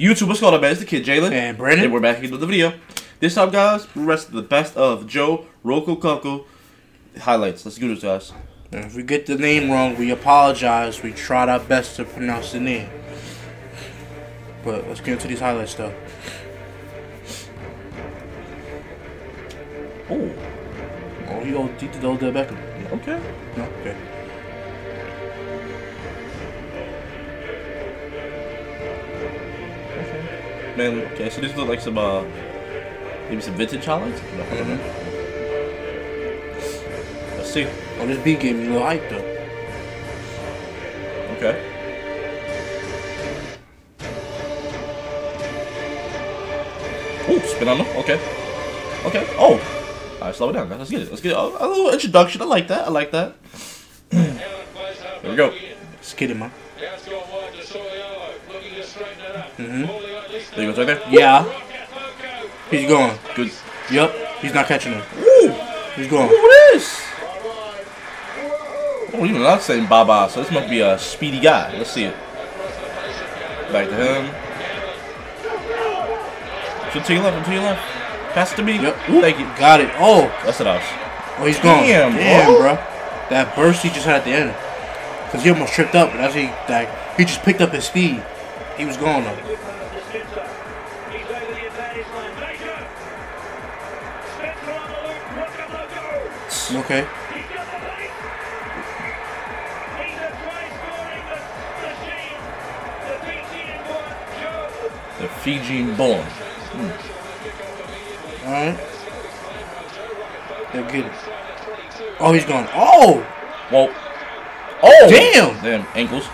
YouTube, what's going on, man? It's the kid Jalen and Brandon, and we're back again with the video. This time, guys, we're resting the best of Joe Rokocoko highlights. Let's do this, guys. And if we get the name wrong, we apologize. We tried our best to pronounce the name, but let's get into these highlights, though. Oh, oh, he old did the old Beckham. Okay, no, okay. Man, okay, so this looks like some, maybe some vintage highlights? No, Let's see. Oh, this beat gave me a little hype, though. Okay. Oh, spin on them. Okay. Okay. Oh! Alright, slow it down, guys. Let's get it. Let's get it. Oh, a little introduction. I like that. I like that. There we go. Let's get it, man. There he goes right there. Yeah. He's going. Good. Yep. He's not catching him. Woo! He's going. What is this? Oh, even not saying bye-bye, so this must be a speedy guy. Let's see it. Back to him. To your left, to your left. Pass it to me. Yep. Thank you. Got it. Oh. That's it, us. Oh, he's gone. Damn, bro. That burst he just had at the end. Because he almost tripped up, but actually, like, he just picked up his speed. He was gone, though. Okay. The Fijian born. Alright. They're good. Oh, he's gone. Oh! Whoa. Oh! Damn! Damn, ankles.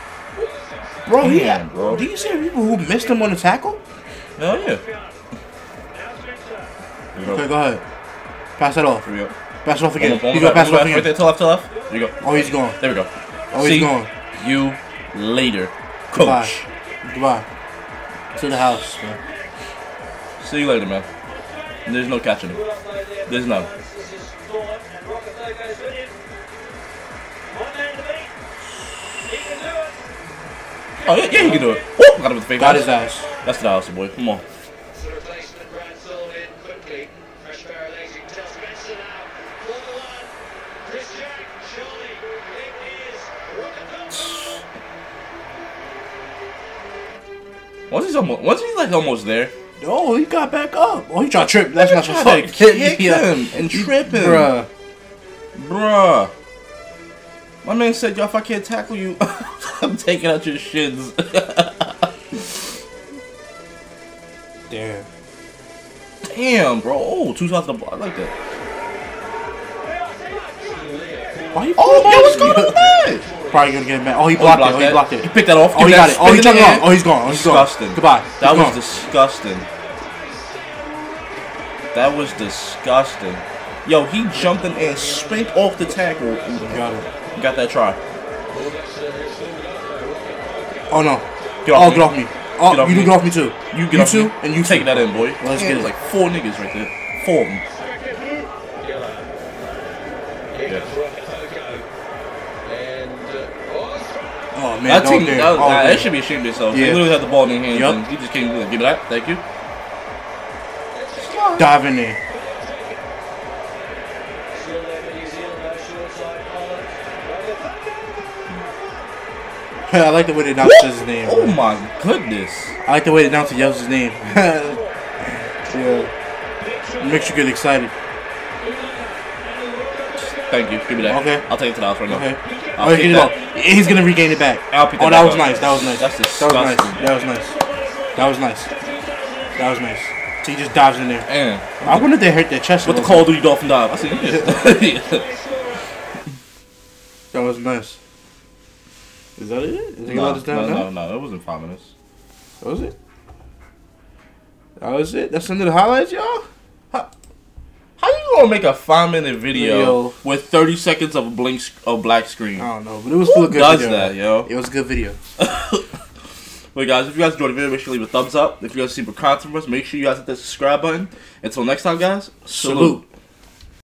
Bro, yeah. Do you see people who missed him on the tackle? Hell yeah. Okay, go ahead. Pass it off. Here we go. Pass off again. He's gonna pass off again. Right there, to left, to left. There you go. Oh, he's gone. There we go. Oh, he's gone. See you later, coach. Goodbye. Goodbye. To the house, man. See you later, man. There's no catching him. There's none. Oh, yeah, he can do it. Oh, got him with the fake. Got his ass. That's the house, boy. Come on. Once he's like almost there. Oh, he got back up. Oh, he tried to trip. That's not supposed to kick him and trip him. Bruh. Bruh. My man said, yo, if I can't tackle you, I'm taking out your shins. Damn. Damn, bro. Oh, two shots to the block. I like that. Why yo, what's going on with that? Probably gonna get him back. Oh, he blocked it. He picked that off. Oh, he got it. Oh, he took it off. Oh, he's gone. Oh, he's disgusting. Gone. Goodbye. That was disgusting. That was disgusting. Yo, he jumped in and spanked off the tackle. Got it. Got that try. Oh no. Get off me. Get off me. Oh, get off you do get off me too. You get off me. And you take that in, boy. Let's get it. Like four niggas right there. Four of them. Yeah. Oh, man, that should be ashamed of yourself. Yeah. He literally had the ball in his hands. Yep. And he just came in. Give me that. Thank you. Dive in there. I like the way they announce his name. Oh, man. My goodness. I like the way they announce his name. Yeah. It makes you get excited. Thank you. Give me that. Okay. I'll take it to the house right now. Okay. Oh, he's gonna regain it back. Oh, that was nice. That was nice. That's disgusting. That was nice. That was nice. That was nice. So he just dives in there. Man. I wonder if they hurt their chest. What the Call of Duty dolphin dive? I see. That was nice. Is that it? Is he allowed us down? No. That wasn't 5 minutes. That was it. That was it. That's under the highlights, y'all. How you gonna make a 5-minute video with 30 seconds of a black screen? I don't know, but it was still a good video. Who does that, yo? It was a good video. Well, guys, if you guys enjoyed the video, make sure you leave a thumbs up. If you guys see more content from us, make sure you guys hit that subscribe button. Until next time, guys, salute.